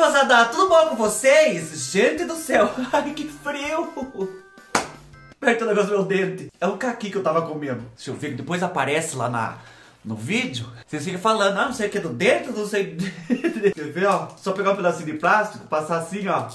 gozada, tudo bom com vocês? Gente do céu, ai que frio! Aperta o negócio do meu dente. É um caqui que eu tava comendo. Deixa eu ver que depois aparece lá no vídeo. Vocês ficam falando, ah, não sei o que é do dentro, não sei... Quer ver, ó? Só pegar um pedacinho de plástico, passar assim, ó.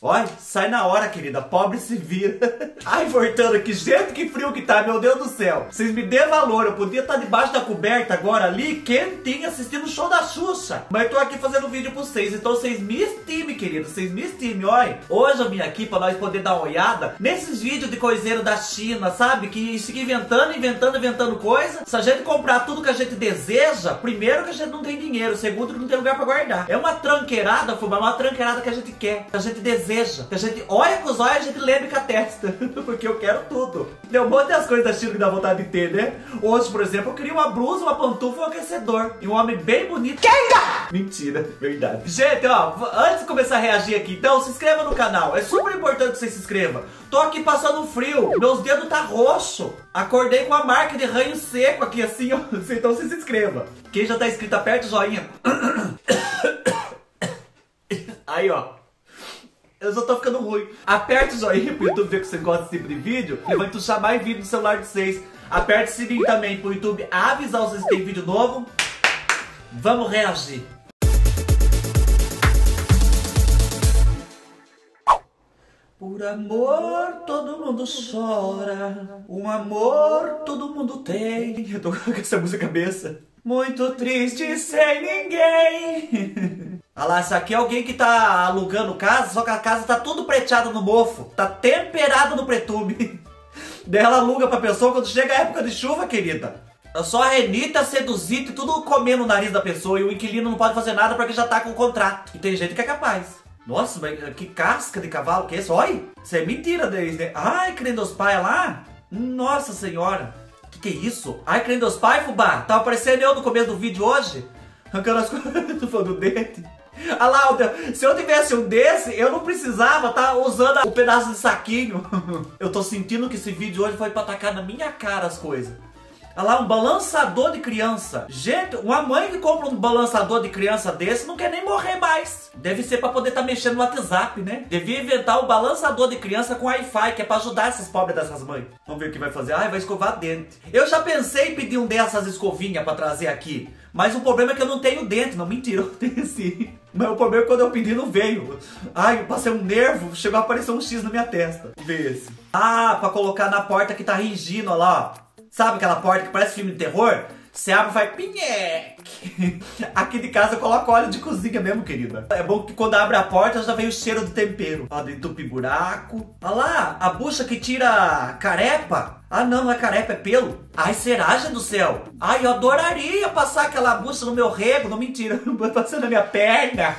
Olha, sai na hora, querida. Pobre se vira. Ai, voltando aqui. Gente, que frio que tá, meu Deus do céu. Vocês me dêem valor. Eu podia estar debaixo da coberta agora ali, quentinha, assistindo o show da Xuxa. Mas eu tô aqui fazendo um vídeo pra vocês. Então vocês me estimem, querido. Vocês me estimem, olha. Hoje eu vim aqui pra nós poder dar uma olhada nesses vídeos de coiseiro da China, sabe? Que fica inventando coisa. Se a gente comprar tudo que a gente deseja, primeiro que a gente não tem dinheiro, segundo que não tem lugar pra guardar. É uma tranqueirada, fumar, uma tranqueirada que a gente quer, que a gente deseja. Que a gente olha com os olhos e a gente lembra com a testa. Porque eu quero tudo. Tem um monte das coisas da China que dá vontade de ter, né? Hoje, por exemplo, eu queria uma blusa, uma pantufa, um aquecedor. E um homem bem bonito. Kenga! Mentira, verdade. Gente, ó, antes de começar a reagir aqui, então, se inscreva no canal. É super importante que você se inscreva. Tô aqui passando frio. Meus dedos tá roxo. Acordei com a marca de ranho seco aqui, assim, ó. Então você se inscreva. Quem já tá inscrito, aperta o joinha. Aí, ó. Eu só tô ficando ruim. Aperta o joinha pro YouTube ver que você gosta desse tipo de vídeo. Levanta o chamar e vídeo do celular de vocês. Aperta o sininho também pro YouTube avisar vocês que tem vídeo novo. Vamos reagir. Por amor todo mundo chora. Um amor todo mundo tem. Eu tô com essa música na cabeça. Muito triste sem ninguém. Olha lá, isso aqui é alguém que tá alugando casa, só que a casa tá tudo preteada no mofo. Tá temperado no pretume. Daí ela aluga pra pessoa quando chega a época de chuva, querida. É só a renita, seduzida e tudo comendo o nariz da pessoa. E o inquilino não pode fazer nada porque já tá com o contrato. E tem gente que é capaz. Nossa, mas que casca de cavalo que é isso? Olha, isso é mentira deles, né? Ai, crendo os pais lá. Nossa senhora. Que é isso? Ai, crendo os pais, fubá. Tava parecendo eu no começo do vídeo hoje. Arrancando as coisas do dente. Ah lá, se eu tivesse um desse, eu não precisava tá usando o pedaço de saquinho. Eu tô sentindo que esse vídeo hoje foi pra tacar na minha cara as coisas. Ah lá, um balançador de criança. Gente, uma mãe que compra um balançador de criança desse não quer nem morrer mais. Deve ser pra poder tá mexendo no WhatsApp, né? Devia inventar um balançador de criança com Wi-Fi, que é pra ajudar essas pobres dessas mães. Vamos ver o que vai fazer. Ai, vai escovar dente. Eu já pensei em pedir um dessas escovinhas pra trazer aqui. Mas o problema é que eu não tenho dente. Não, mentira, eu tenho sim. Mas o problema é que quando eu pedi não veio. Ai, eu passei um nervo, chegou a aparecer um X na minha testa. Vê esse. Ah, pra colocar na porta que tá ringindo, ó lá, ó. Sabe aquela porta que parece filme de terror? Você abre e faz pinheque. Aqui de casa eu coloco óleo de cozinha mesmo, querida. É bom que quando abre a porta já vem o cheiro do tempero. Ó, de entupir buraco. Ó lá, a bucha que tira carepa. Ah não, não é carepa, é pelo. Ai, será, gente do céu? Ai, eu adoraria passar aquela bucha no meu rego. Não, mentira, passando na minha perna.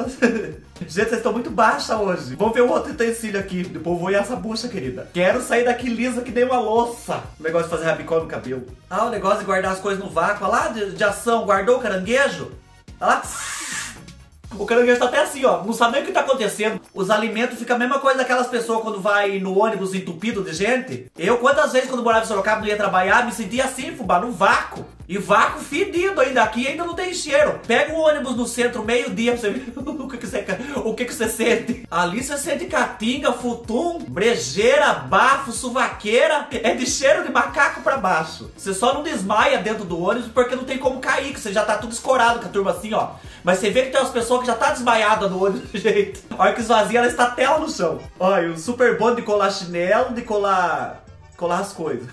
Gente, vocês estão muito baixa hoje. Vamos ver o outro utensílio aqui. Depois eu vou ir essa bucha, querida. Quero sair daqui lisa que nem uma louça. O negócio de fazer rabicó no cabelo. Ah, o negócio de guardar as coisas no vácuo. Olha lá, de ação. Guardou o caranguejo? Olha lá. O caranguejo tá até assim, ó. Não sabe nem o que tá acontecendo. Os alimentos ficam a mesma coisa daquelas pessoas quando vai no ônibus entupido de gente. Eu, quantas vezes quando morava em Sorocaba, não ia trabalhar, me sentia assim, fubá, no vácuo. E vácuo fedido ainda aqui, ainda não tem cheiro. Pega o ônibus no centro, meio-dia, pra você ver o que você sente. Ali você sente catinga, futum, brejeira, bafo, suvaqueira. É de cheiro de macaco pra baixo. Você só não desmaia dentro do ônibus porque não tem como cair, que você já tá tudo escorado com a turma assim, ó. Mas você vê que tem umas pessoas que já tá desmaiada no olho do jeito. A hora que esvazia, ela está tela no chão. Olha, o super bom de colar chinelo, de colar as coisas.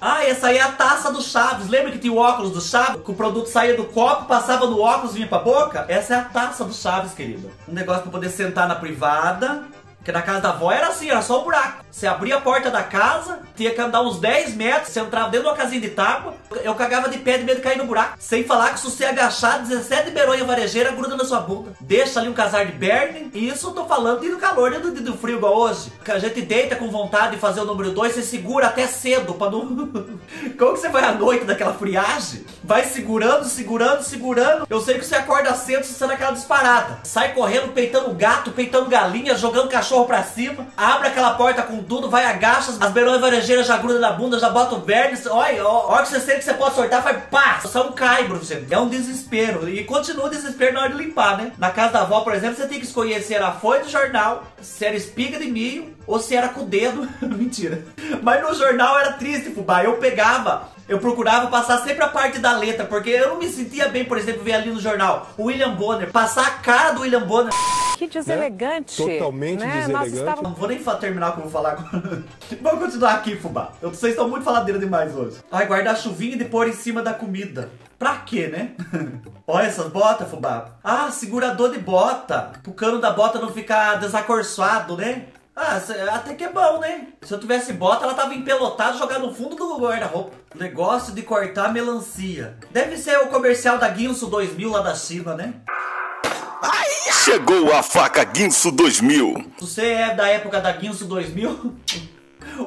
Ah, essa aí é a taça do Chaves. Lembra que tinha o óculos do Chaves? Que o produto saía do copo, passava no óculos e vinha pra boca? Essa é a taça do Chaves, querida. Um negócio pra poder sentar na privada. Porque na casa da avó era assim, era só um buraco. Você abria a porta da casa, tinha que andar uns 10 metros, você entrava dentro de uma casinha de tábua. Eu cagava de pé de medo de cair no buraco. Sem falar que se você agachar, 17 beironha varejeira gruda na sua bunda. Deixa ali um casar de berne. E isso eu tô falando do calor, do frio igual hoje. Que a gente deita com vontade de fazer o número 2, você segura até cedo pra não... Como que você vai à noite daquela friagem? vai segurando, segurando, segurando. Eu sei que você acorda cedo, você sai naquela disparada. Sai correndo, peitando gato, peitando galinha, jogando cachorro pra cima. Abre aquela porta com tudo, vai, agacha. As beirões varejeiras já grudam na bunda, já botam vermes. Olha, olha que você sente que você pode sortar, faz pá! Você é um caibro, gente. É um desespero. E continua o desespero na hora de limpar, né? Na casa da avó, por exemplo, você tem que escolher se era folha de jornal, se era espiga de milho ou se era com o dedo. Mentira. Mas no jornal era triste, fubá. Eu pegava, eu procurava passar sempre a parte da letra, porque eu não me sentia bem, por exemplo, ver ali no jornal o William Bonner, passar a cara do William Bonner. Que deselegante. Né? Totalmente, né? Deselegante. Estava... Não vou nem terminar como falar agora. Vamos continuar aqui, fubá. Vocês estão muito faladeira demais hoje. Ai, guardar chuvinha e depor em cima da comida. Pra quê, né? Olha essas botas, fubá. Ah, segurador de bota. Pro cano da bota não ficar desacorçoado, né? Ah, até que é bom, né? Se eu tivesse bota, ela tava empelotada, jogada no fundo do guarda-roupa. Negócio de cortar melancia. Deve ser o comercial da Guinso 2000 lá da China, né? Chegou a faca Guinso 2000. Se você é da época da Guinso 2000,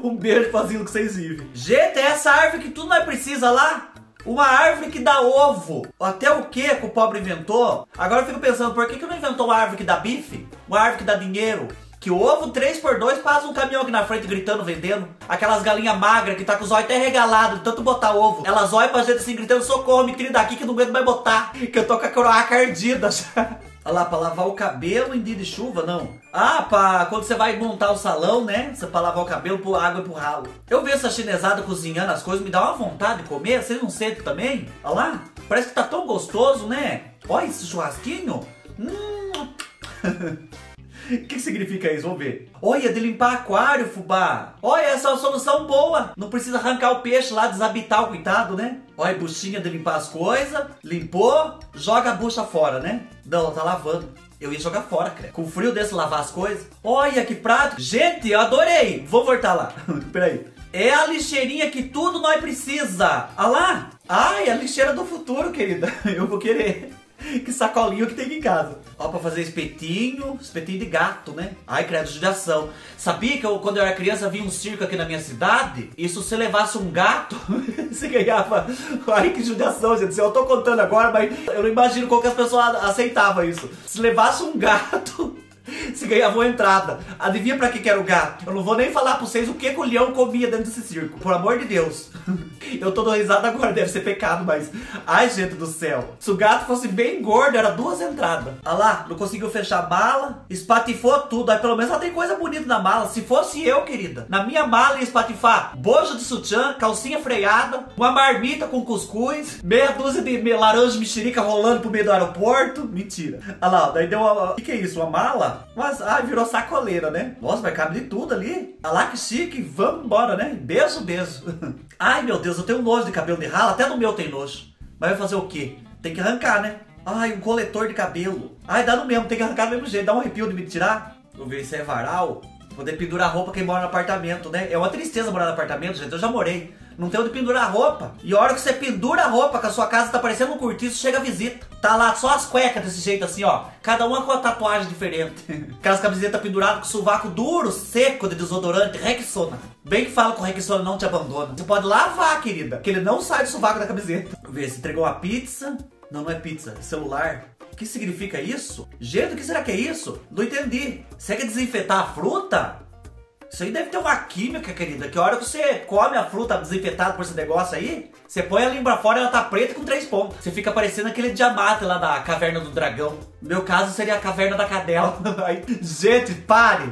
um beijo pra que vocês vivem. Gente, é essa árvore que tudo nós precisa lá. Uma árvore que dá ovo. Até o que o pobre inventou. Agora eu fico pensando, por que não inventou uma árvore que dá bife? Uma árvore que dá dinheiro? Que ovo 3x2 passa um caminhão aqui na frente gritando, vendendo. Aquelas galinhas magras que tá com os olhos até regalados de tanto botar ovo. Elas olham pra gente assim gritando, socorro, me tira daqui que não aguento mais botar. Que eu tô com a coroaca ardida já. Olha lá, pra lavar o cabelo em dia de chuva, não. Ah, pra quando você vai montar o salão, né? Você pra lavar o cabelo, pôr água e pôr ralo. Eu vejo essa chinesada cozinhando as coisas, me dá uma vontade de comer. Vocês não sentem também? Olha lá, parece que tá tão gostoso, né? Olha esse churrasquinho. O que significa isso? Vamos ver. Olha, de limpar aquário, fubá. Olha, essa é uma solução boa. Não precisa arrancar o peixe lá, desabitar o coitado, né? Olha, buchinha de limpar as coisas. Limpou, joga a bucha fora, né? Não, tá lavando. Eu ia jogar fora, cara. Com frio desse, lavar as coisas. Olha, que prato. Gente, eu adorei. Vou voltar lá. Peraí. É a lixeirinha que tudo nós precisa. Ah lá. Ai, a lixeira do futuro, querida. Eu vou querer. Que sacolinho que tem aqui em casa. Ó, pra fazer espetinho, espetinho de gato, né? Ai, credo, judiação. Sabia que eu, quando eu era criança, vi um circo aqui na minha cidade? E se você levasse um gato, você ganhava... Ai, que judiação, gente. Eu tô contando agora, mas eu não imagino como que as pessoas aceitavam isso. Se levasse um gato... Se ganhava uma entrada. Adivinha pra que era o gato? Eu não vou nem falar pra vocês o que o leão comia dentro desse circo. Por amor de Deus. Eu tô dando risada agora, deve ser pecado, mas... Ai, gente do céu. Se o gato fosse bem gordo, era 2 entradas. Olha lá, não conseguiu fechar a mala. Espatifou tudo. Aí pelo menos ela tem coisa bonita na mala. Se fosse eu, querida, na minha mala ia espatifar bojo de sutiã, calcinha freada, uma marmita com cuscuz, meia dúzia de laranja mexerica rolando pro meio do aeroporto. Mentira. Olha lá, daí deu uma... O que é isso? Uma mala? Mas, ai, virou sacoleira, né? Nossa, vai caber de tudo ali. Ah lá, que chique. Vamos embora, né? Beijo, beijo. Ai, meu Deus, eu tenho nojo de cabelo de rala. Até no meu tem nojo. Mas vai fazer o quê? Tem que arrancar, né? Ai, um coletor de cabelo. Ai, dá no mesmo. Tem que arrancar do mesmo jeito. Dá um arrepio de me tirar. Vou ver se é varal. Poder pendurar roupa quem mora no apartamento, né? É uma tristeza morar no apartamento, gente. Eu já morei. Não tem onde pendurar roupa. E a hora que você pendura a roupa, que a sua casa tá parecendo um cortiço, chega a visita. Tá lá só as cuecas desse jeito assim, ó. Cada uma com a tatuagem diferente. Aquelas camisetas penduradas com sovaco duro, seco de desodorante, Rexona. Bem que fala que o Rexona não te abandona. Você pode lavar, querida, que ele não sai do sovaco da camiseta. Vamos ver, se entregou uma pizza. Não, não é pizza, é celular. O que significa isso? Gente, o que será que é isso? Não entendi. Você quer desinfetar a fruta? Isso aí deve ter uma química, querida, que a hora que você come a fruta desinfetada por esse negócio aí, você põe a língua fora e ela tá preta com 3 pontos. Você fica parecendo aquele diamante lá da caverna do dragão. No meu caso, seria a caverna da cadela. Gente, pare!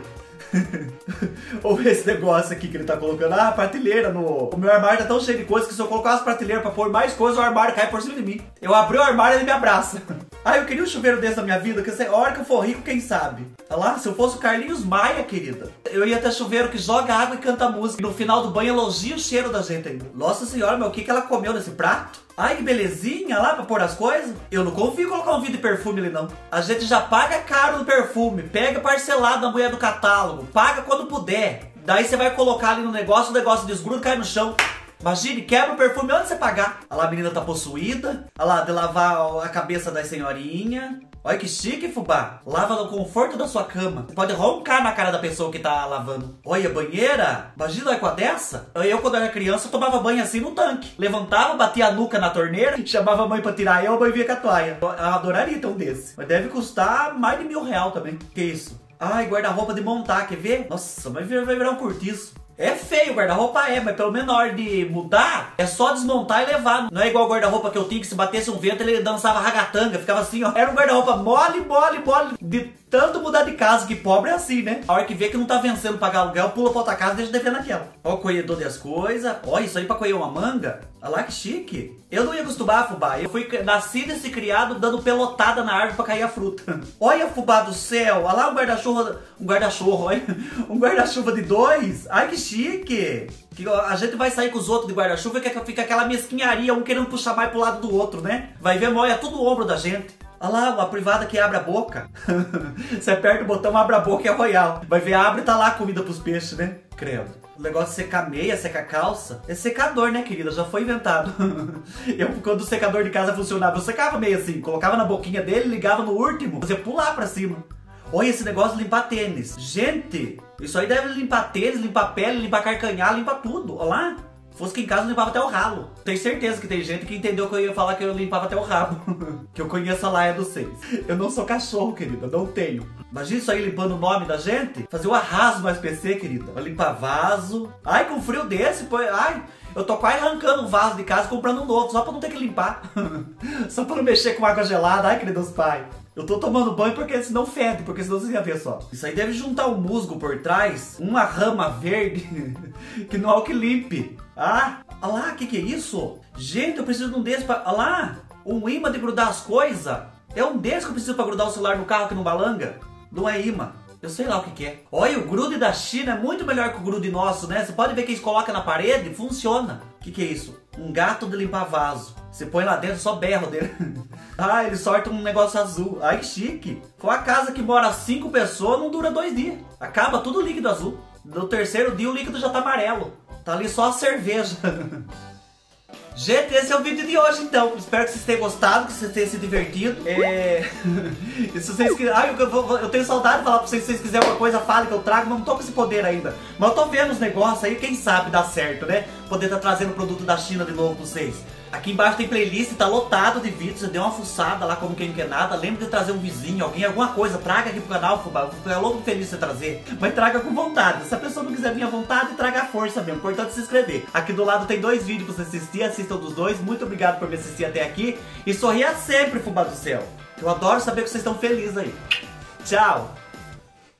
Ou esse negócio aqui que ele tá colocando. Ah, prateleira no... O meu armário tá tão cheio de coisa que se eu colocar as prateleiras pra pôr mais coisa, o armário cai por cima de mim. Eu abri o armário e ele me abraça. Ah, eu queria um chuveiro desse na minha vida, que a hora que eu for rico, quem sabe? Olha lá, se eu fosse o Carlinhos Maia, querida, eu ia ter chuveiro que joga água e canta música. E no final do banho elogia o cheiro da gente ainda. Nossa senhora, mas o que ela comeu nesse prato? Ai, que belezinha lá pra pôr as coisas. Eu não confio em colocar um vidro de perfume ali, não. A gente já paga caro no perfume. Pega parcelado na mulher do catálogo. Paga quando puder. Daí você vai colocar ali no negócio, o negócio desgruda, cai no chão. Imagine, quebra o perfume antes de você pagar. Olha lá, a menina tá possuída. Olha lá, de lavar a cabeça da senhorinha. Olha que chique, fubá. Lava no conforto da sua cama. Você pode roncar na cara da pessoa que tá lavando. Olha, banheira. Imagina com a dessa. Eu, quando era criança, tomava banho assim no tanque. Levantava, batia a nuca na torneira, chamava a mãe pra tirar eu, a mãe vinha com a toalha. Eu adoraria ter um desse. Mas deve custar mais de R$1000 também. Que isso? Ai, guarda-roupa de montar, quer ver? Nossa, mas vai virar um cortiço. É feio, guarda-roupa é, mas pelo menos na hora de mudar, é só desmontar e levar. Não é igual o guarda-roupa que eu tinha, que se batesse um vento, ele dançava ragatanga, ficava assim, ó. Era um guarda-roupa mole, mole, mole, de tanto mudar de casa, que pobre é assim, né? A hora que vê que não tá vencendo pagar aluguel, pula pra outra casa e deixa devendo aquela. Ó o colhedor das coisas, ó isso aí pra colher uma manga. Olha lá que chique. Eu não ia acostumar, fubá. Eu fui nascido e se criado dando pelotada na árvore pra cair a fruta. Olha, fubá do céu. Olha lá um guarda-chuva, olha. Um guarda-chuva de 2. Ai, que chique. Que a gente vai sair com os outros de guarda-chuva e fica aquela mesquinharia, um querendo puxar mais pro lado do outro, né? Vai ver, molha tudo o ombro da gente. Olha lá, uma privada que abre a boca. Você aperta o botão, abre a boca e é royal. Vai ver, abre e tá lá a comida pros peixes, né? Credo. O negócio de secar meia, secar calça. É secador, né, querida? Já foi inventado. Eu, quando o secador de casa funcionava, eu secava meia assim. Colocava na boquinha dele, ligava no último. Você pular pra cima. Olha esse negócio de limpar tênis. Gente, isso aí deve limpar tênis, limpar pele, limpar carcanhar, limpar tudo. Olha lá. Fosse que em casa eu limpava até o ralo. Tenho certeza que tem gente que entendeu que eu ia falar que eu limpava até o rabo. Que eu conheço a Laia dos 6. Eu não sou cachorro, querida, não tenho. Imagina isso aí limpando o nome da gente. Fazer o arraso no SPC, querida. Vai limpar vaso. Ai, com frio desse, pô. Ai, eu tô quase arrancando um vaso de casa, comprando um novo, só pra não ter que limpar. Só pra não mexer com água gelada, ai, queridos pai. Eu tô tomando banho porque senão fede, porque senão você ia ver só. Isso aí deve juntar um musgo por trás, uma rama verde, que não é o que limpe. Ah, olha lá, que é isso? Gente, eu preciso de um desse pra... Olha lá, um imã de grudar as coisas. É um desse que eu preciso pra grudar o celular no carro que não balanga? Não é imã. Eu sei lá o que é. Olha, o grude da China é muito melhor que o grude nosso, né? Você pode ver que eles colocam na parede e funciona. Que é isso? Um gato de limpar vaso. Você põe lá dentro, só berro dele. Ah, ele sorta um negócio azul. Ai, que chique. Com a casa que mora 5 pessoas, não dura 2 dias. Acaba tudo o líquido azul. No 3º dia o líquido já tá amarelo. Tá ali só a cerveja. Gente, esse é o vídeo de hoje, então. Espero que vocês tenham gostado, que vocês tenham se divertido. E se vocês quiserem... Ai, eu tenho saudade de falar pra vocês. Se vocês quiserem alguma coisa, fale que eu trago. Mas não tô com esse poder ainda. Mas eu tô vendo os negócios aí. Quem sabe dá certo, né? Poder tá trazendo produto da China de novo pra vocês. Aqui embaixo tem playlist, tá lotado de vídeos. Você deu uma fuçada lá como quem não quer nada. Lembra de trazer um vizinho, alguém, alguma coisa. Traga aqui pro canal, fubá. É louco feliz você trazer. Mas traga com vontade. Se a pessoa não quiser vir à vontade, traga a força mesmo. Importante se inscrever. Aqui do lado tem 2 vídeos pra você assistir. Assistam dos 2. Muito obrigado por me assistir até aqui. E sorria sempre, fubá do céu. Eu adoro saber que vocês estão felizes aí. Tchau!